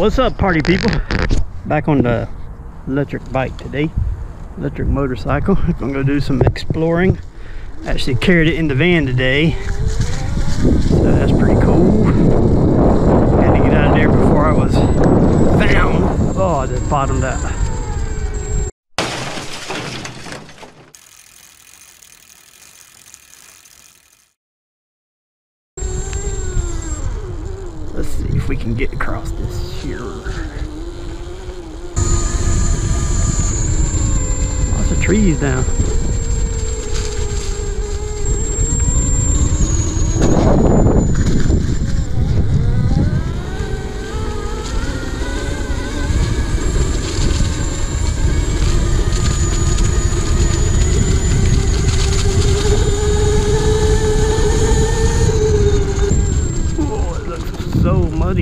What's up, party people? Back on the electric bike today, electric motorcycle. I'm gonna go do some exploring. Actually carried it in the van today, so that's pretty cool. Had to get out of there before I was found. Oh, I just bottomed out. Let's see if we can get across this here. Lots of trees down.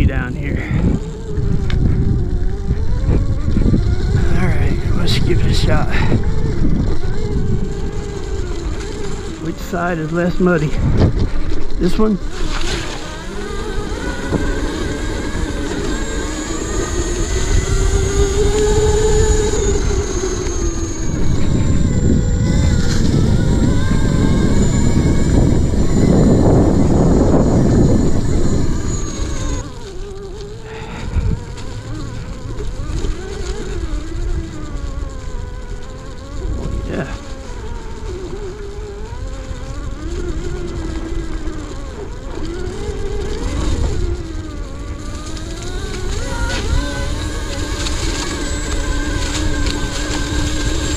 Down here. Alright, let's give it a shot. Which side is less muddy? This one?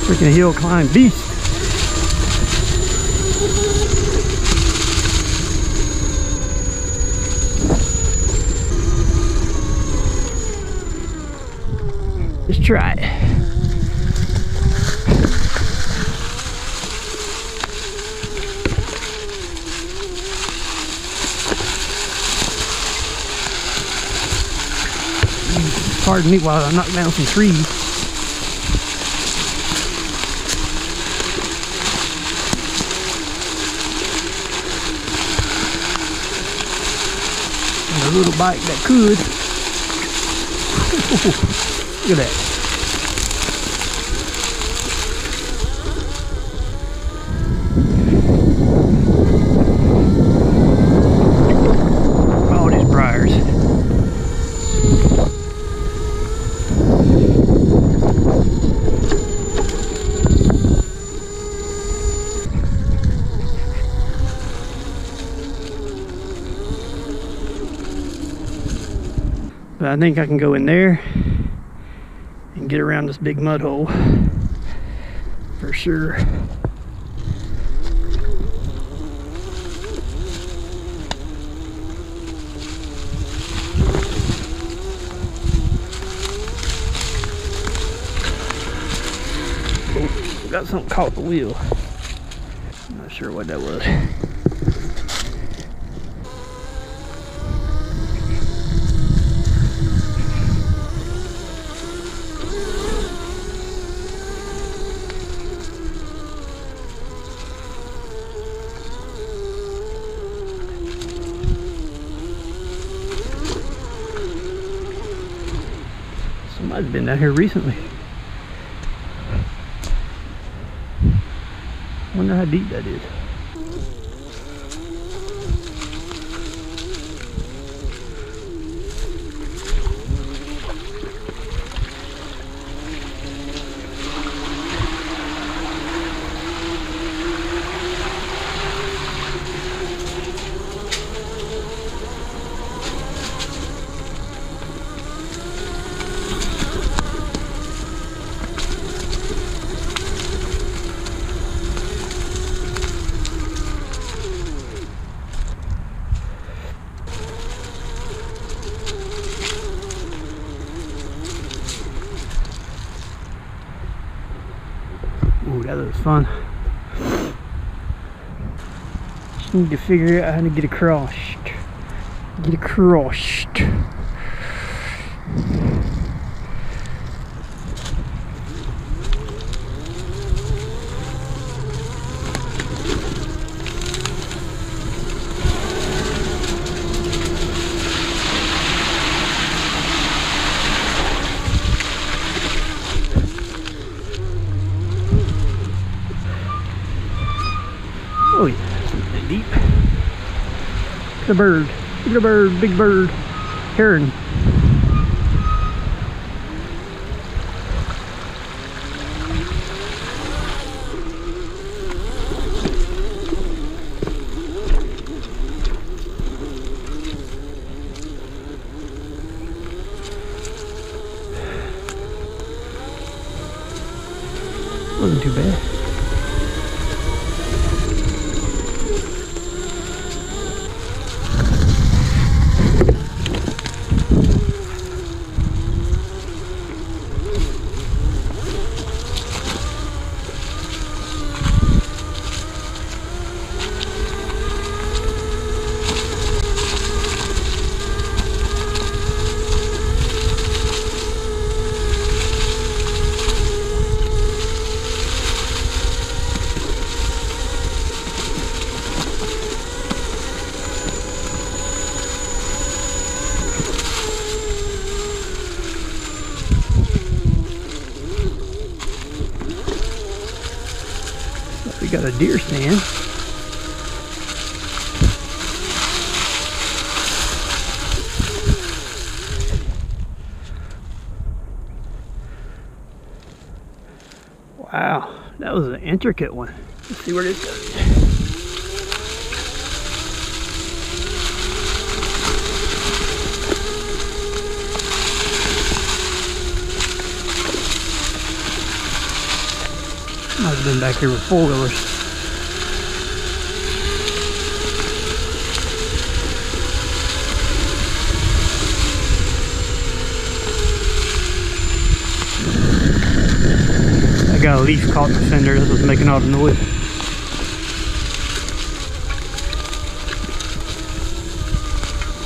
Freaking hill climb beast. Let's try it. Pardon me while I knock down some trees. A little bike that could. Look at that. All these briars. But I think I can go in there and get around this big mud hole for sure. Oh, got something caught the wheel. I'm not sure what that was. I've been down here recently. Wonder how deep that is. Ooh, that looks fun. Just need to figure out how to get across. Get across. The bird. Look at the bird. Big bird. Heron. Wasn't too bad. We got a deer stand. Wow, that was an intricate one. Let's see where this goes. I've been back here with four-wheelers. I got a leaf caught in the fender. This was making all the noise.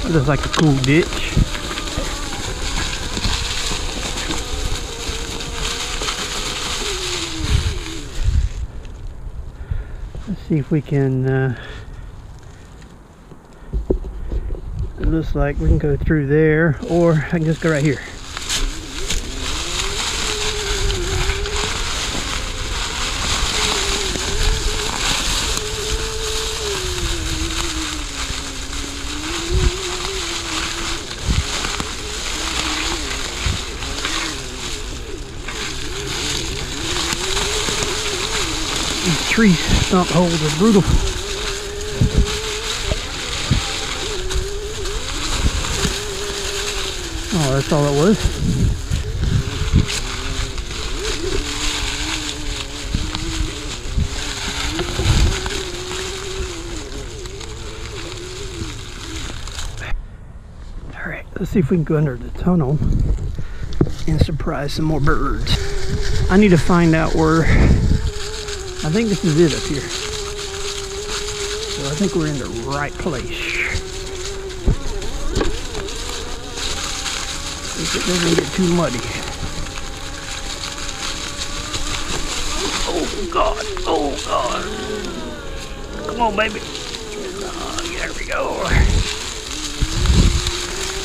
This is like a cool ditch. Let's see if we can, it looks like we can go through there, or I can just go right here. These tree stump holes are brutal. Oh, that's all it was. All right, let's see if we can go under the tunnel and surprise some more birds. I need to find out where. I think this is it up here. So I think we're in the right place. If it doesn't get too muddy. Oh God, oh God. Come on, baby. There we go.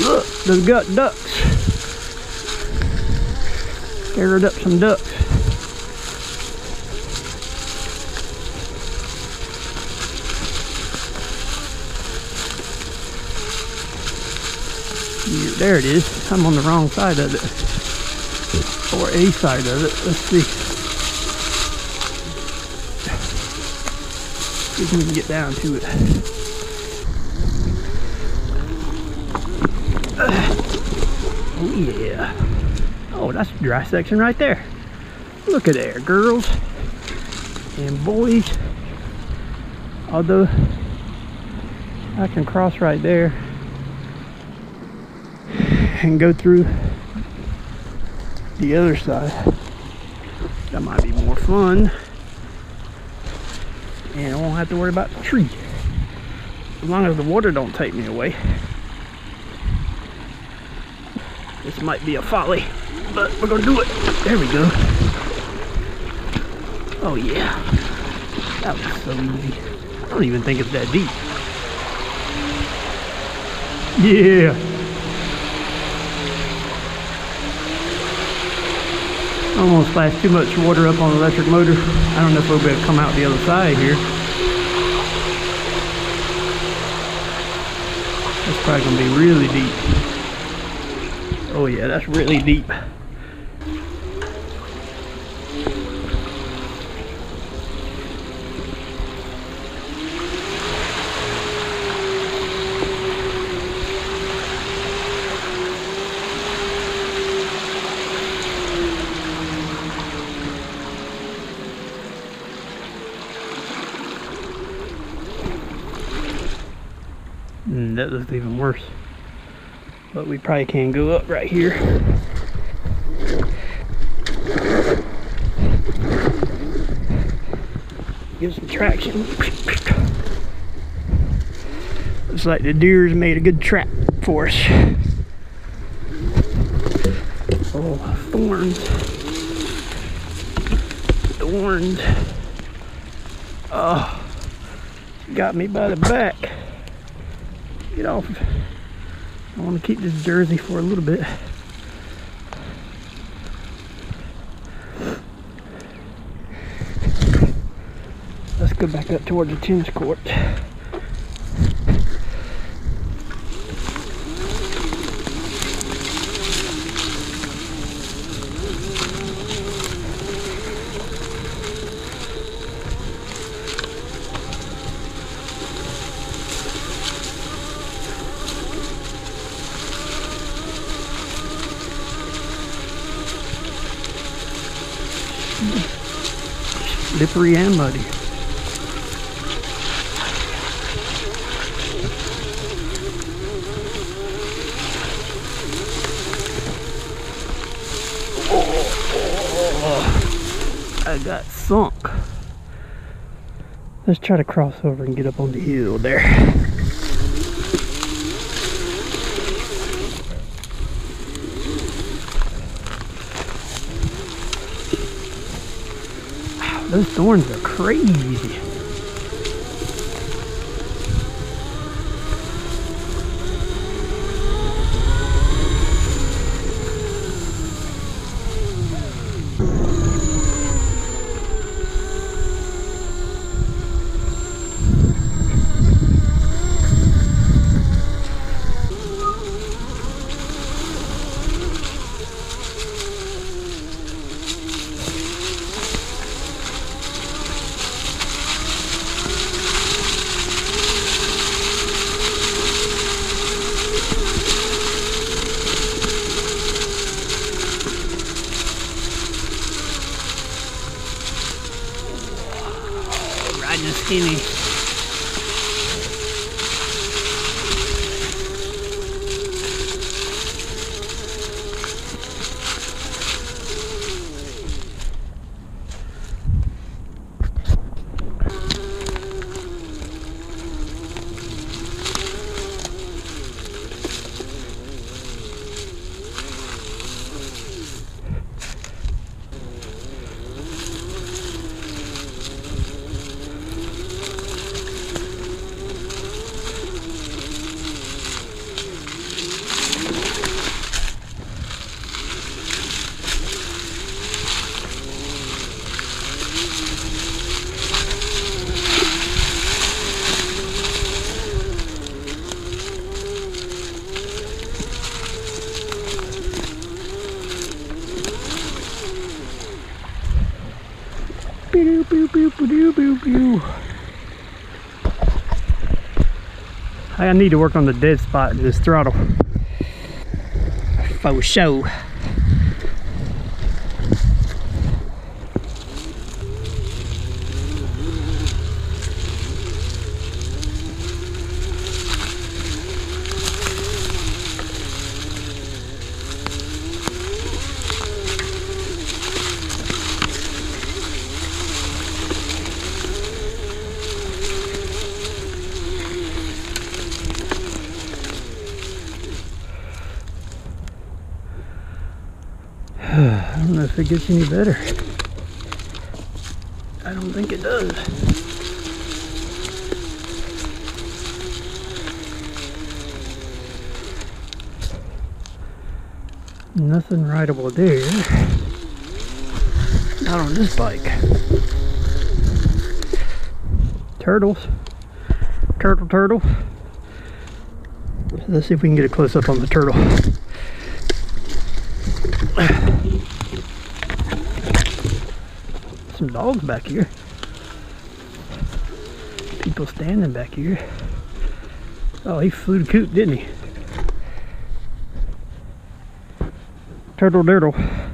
Look, they've got ducks. Gathered up some ducks. There it is. I'm on the wrong side of it, or a side of it. Let's see if we can get down to it. Oh yeah. Oh, that's a dry section right there. Look at there, girls and boys. Although I can cross right there and go through the other side. That might be more fun, and I won't have to worry about the tree as long as the water don't take me away. This might be a folly, but we're gonna do it. There we go. Oh yeah, that was so easy. I don't even think it's that deep. Yeah. I don't want to splash too much water up on the electric motor. I don't know if we'll be able to come out the other side here. That's probably gonna be really deep. Oh yeah, that's really deep. That looked even worse, but we probably can go up right here. Give some traction. Looks like the deer's made a good trap for us. Oh, thorns. Thorns. Oh, got me by the back. Get off. I want to keep this jersey for a little bit. Let's go back up towards the tennis court. Slippery and muddy. Oh, I got sunk. Let's try to cross over and get up on the hill there. Those thorns are crazy. Skinny. Pew, pew, pew, pew, pew, pew. I need to work on the dead spot in this throttle. For sure. I don't know if it gets any better. I don't think it does. Nothing rideable there. Not on this bike. Turtles. Turtle. Let's see if we can get a close-up on the turtle. Some dogs back here. People standing back here. Oh, he flew the coop, didn't he? Turtle dirtle.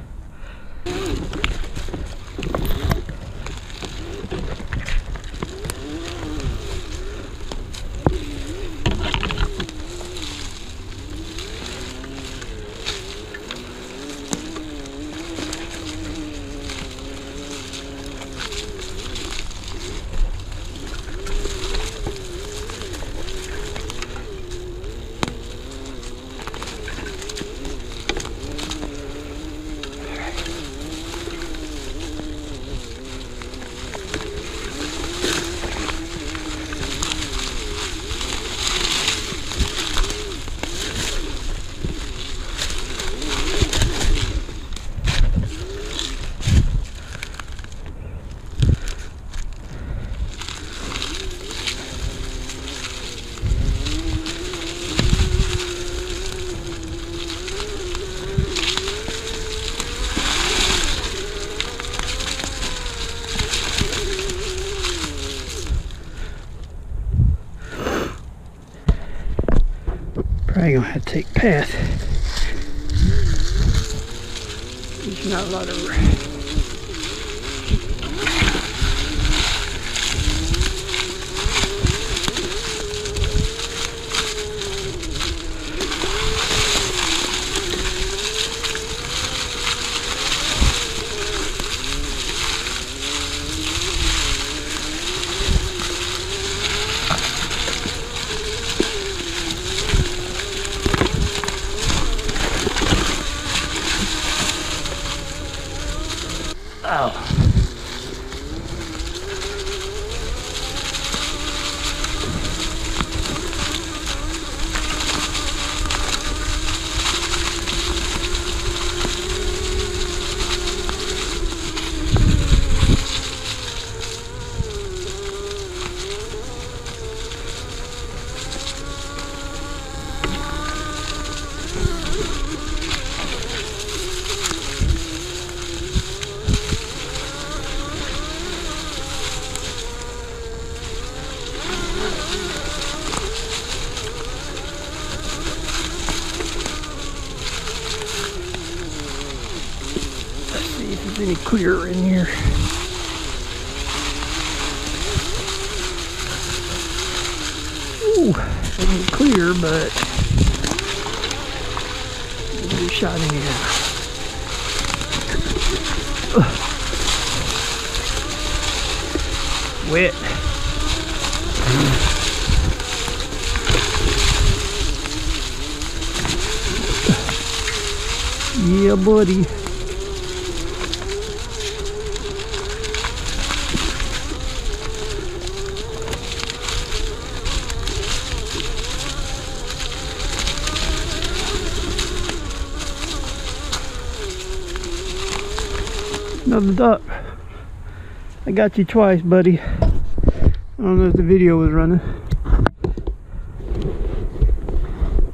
Probably gonna have to take path. There's not a lot of. Oh. Any clearer in here? Ooh, isn't clear, but it'll be shiny again. Wet. Yeah, buddy. Another duck. I got you twice, buddy. I don't know if the video was running.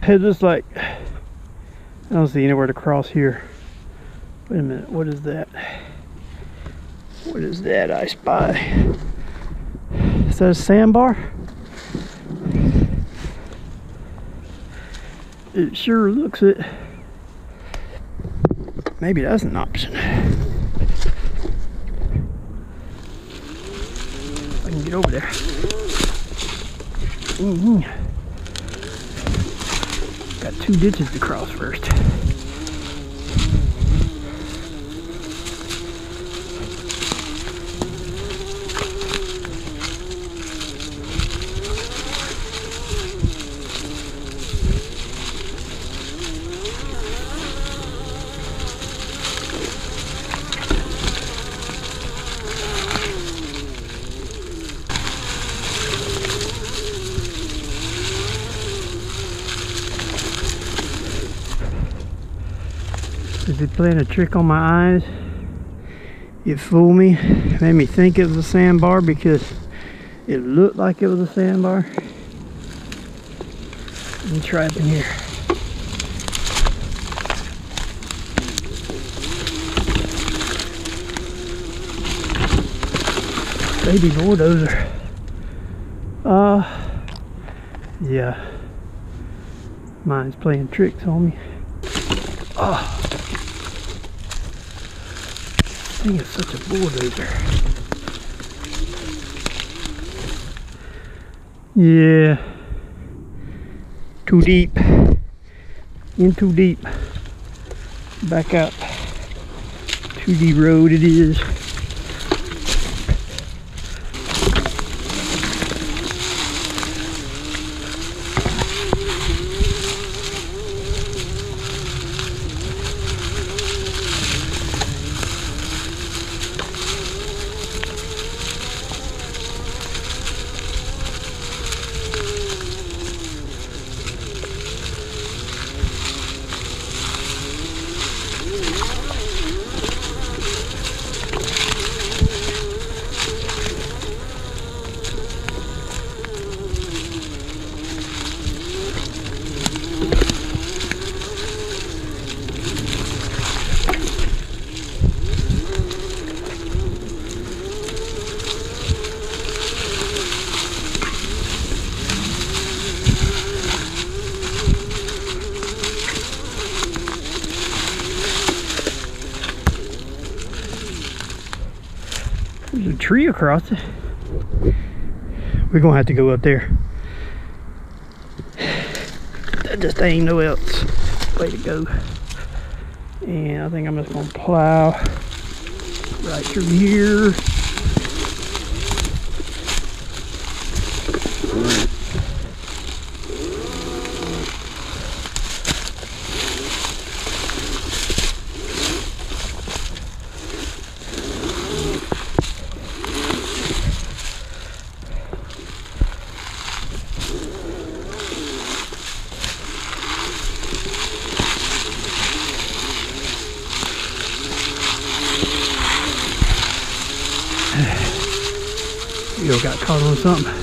It looks like I don't see anywhere to cross here. Wait a minute, what is that? What is that I spy? Is that a sandbar? It sure looks it. Maybe that's an option. Get over there. Got two ditches to cross first. Is it playing a trick on my eyes? It fooled me. It made me think it was a sandbar because it looked like it was a sandbar. Let me try up in here. Baby bulldozer. Yeah. Mine's playing tricks on me. Oh. This thing is such a bulldozer. Yeah. Too deep. In too deep. Back up. 2D road it is. There's a tree across it. We're gonna have to go up there. That just ain't no else way to go. And I think I'm just gonna plow right through here. Yo, got caught on something.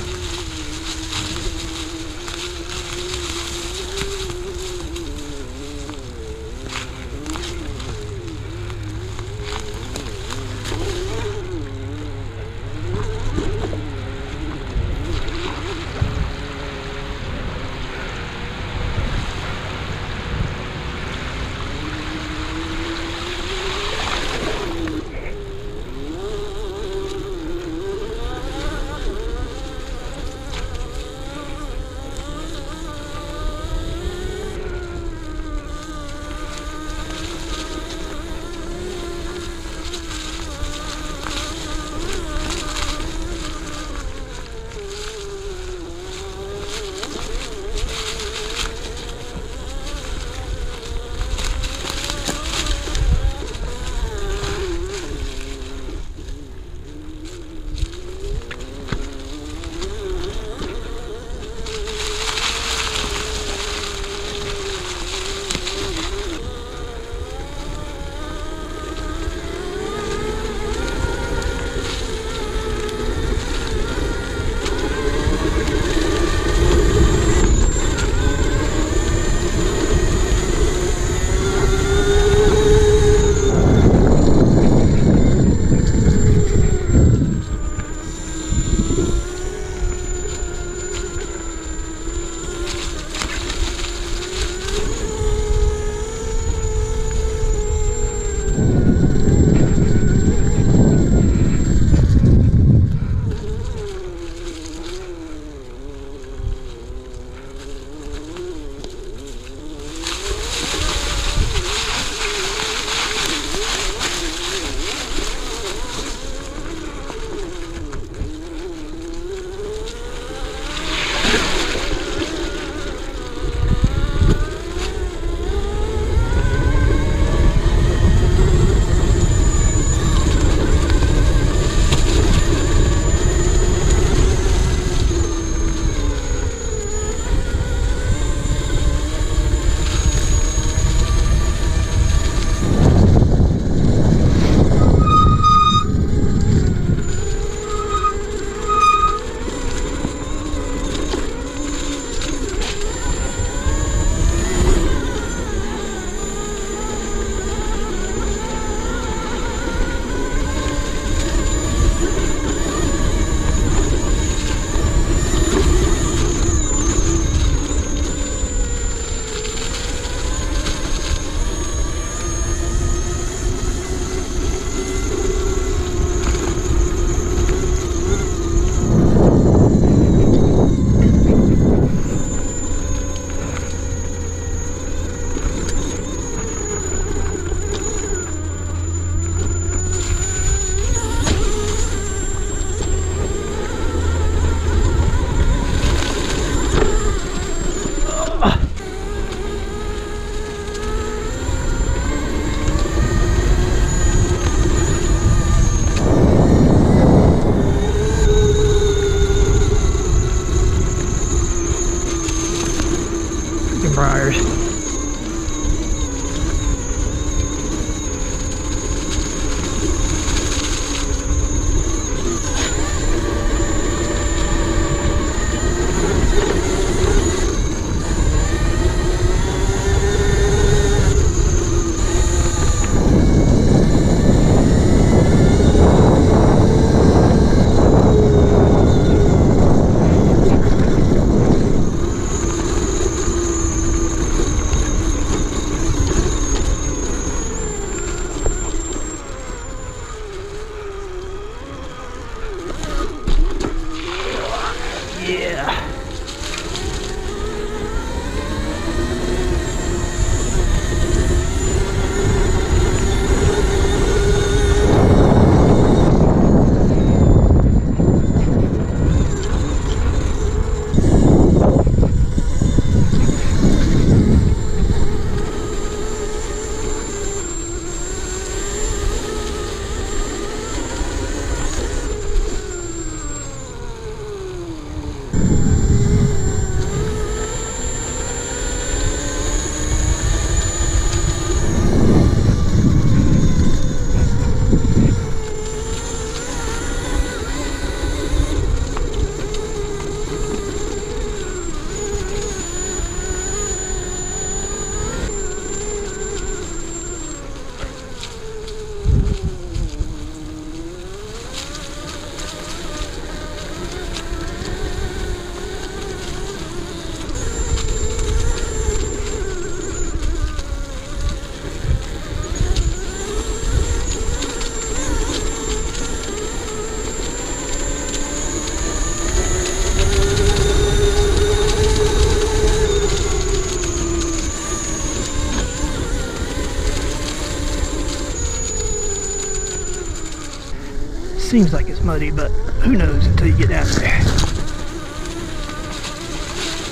seems like it's muddy, but who knows until you get out there.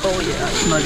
Oh yeah, it's muddy.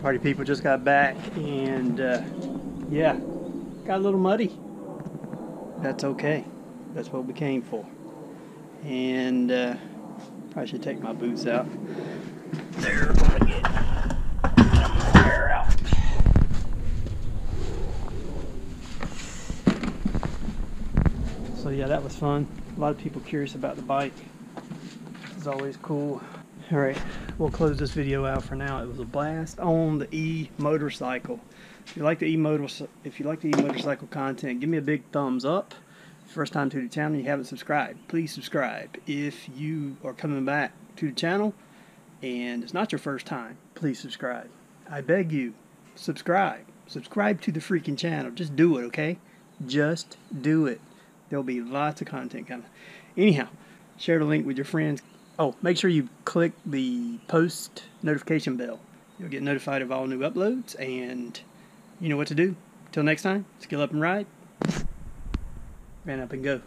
Party people, just got back and yeah, got a little muddy. That's okay, that's what we came for. And I should take my boots out. There, they're out. So yeah, that was fun. A lot of people curious about the bike. It's always cool. All right, we'll close this video out for now. It was a blast on the e-motorcycle. If you like the e-motorcycle content, give me a big thumbs up. First time to the channel, you haven't subscribed, please subscribe. If you are coming back to the channel and it's not your first time, please subscribe. I beg you, subscribe. Subscribe to the freaking channel. Just do it, okay? Just do it. There'll be lots of content coming. Anyhow, share the link with your friends. Oh, make sure you click the post notification bell. You'll get notified of all new uploads, and you know what to do. Till next time, skill up and ride. Man up and go.